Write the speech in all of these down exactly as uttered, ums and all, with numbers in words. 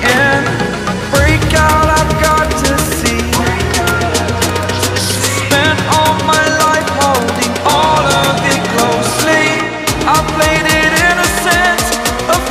in. Break out, I've got to see. Spent all my life holding all of it closely. I played it innocent, a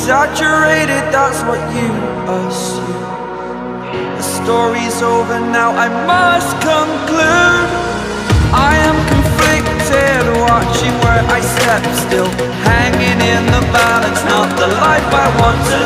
exaggerated, that's what you assume. The story's over now, I must conclude. I am conflicted, watching where I step still, hanging in the balance, not the life I want to